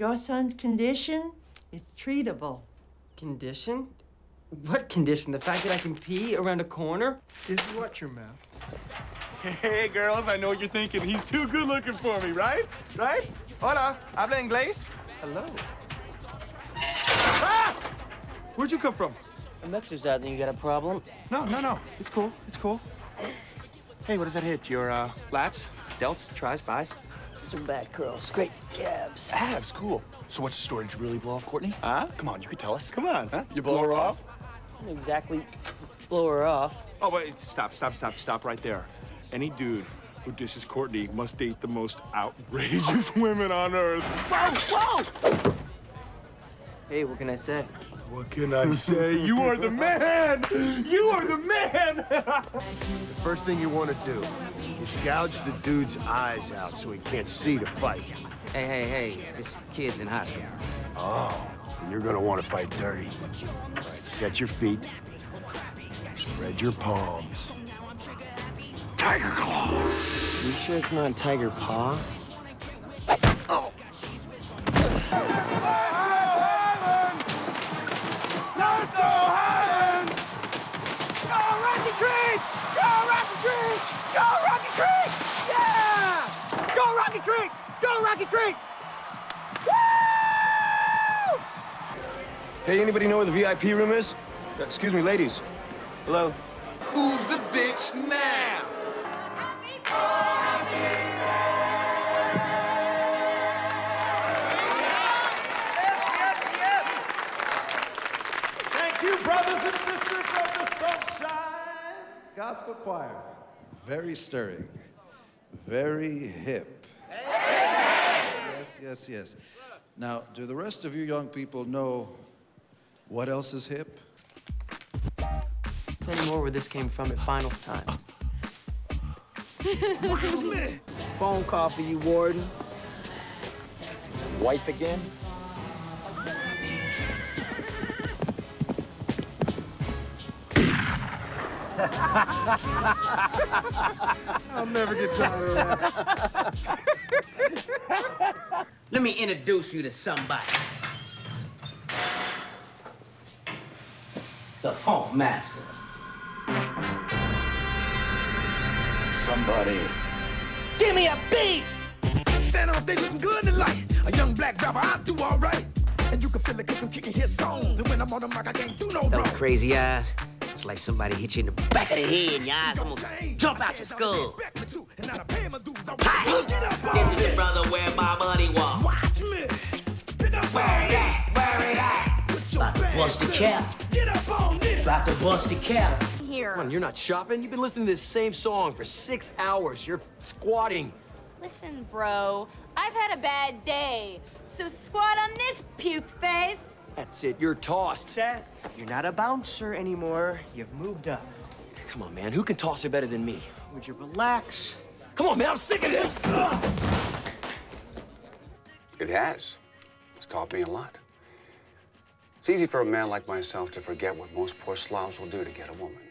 Your son's condition is treatable. Condition? What condition? The fact that I can pee around a corner? Just watch your mouth. Hey, girls, I know what you're thinking. He's too good looking for me, right? Right? Hola, habla inglés? Hello. Ah! Where'd you come from? I'm exercising. You got a problem? No. It's cool. It's cool. Hey, what does that hit? Your lats, delts, tries, buys? Some back curls, great abs. Abs, cool. So what's the story? Did you really blow off Courtney? Huh? Come on, you could tell us. Come on, huh? You blow her off? I didn't exactly blow her off. Oh, wait, stop right there. Any dude who disses Courtney must date the most outrageous women on earth. Whoa! Hey, what can I say? What can I say? You are the man! You are the man! The first thing you want to do is gouge the dude's eyes out so he can't see the fight. Hey, this kid's in hospital. Oh, and you're going to want to fight dirty. All right, set your feet, spread your palms. Tiger claw! You sure it's not tiger paw? Oh! Go Rocky Creek! Woo! Hey, anybody know where the VIP room is? Excuse me, ladies. Hello? Who's the bitch now? Yes. Thank you, brothers and sisters of the Sunshine Gospel Choir. Very stirring. Very hip. Yes. Now, do the rest of you young people know what else is hip? Plenty more where this came from at finals time. Phone call for you, Warden. Wife again? I'll never get tired of that. Let me introduce you to somebody. The Funk Master. Somebody. Give me a beat! Standing on stage looking good in the light. A young black rapper, I do all right. And you can feel it because I'm kicking his songs. And when I'm on the mic, I can't do no wrong. Crazy eyes. It's like somebody hit you in the back of the head and your eyes almost jump out your skull. Hi! This is your brother where my money walks. Watch me! Where it at? About to bust the cap. Here. Come on, you're not shopping. You've been listening to this same song for 6 hours. You're squatting. Listen, bro, I've had a bad day. So squat on this puke face. That's it. You're tossed. Seth, you're not a bouncer anymore. You've moved up. Come on, man. Who can toss it better than me? Would you relax? Come on, man. I'm sick of this. It has. It's taught me a lot. It's easy for a man like myself to forget what most poor slobs will do to get a woman.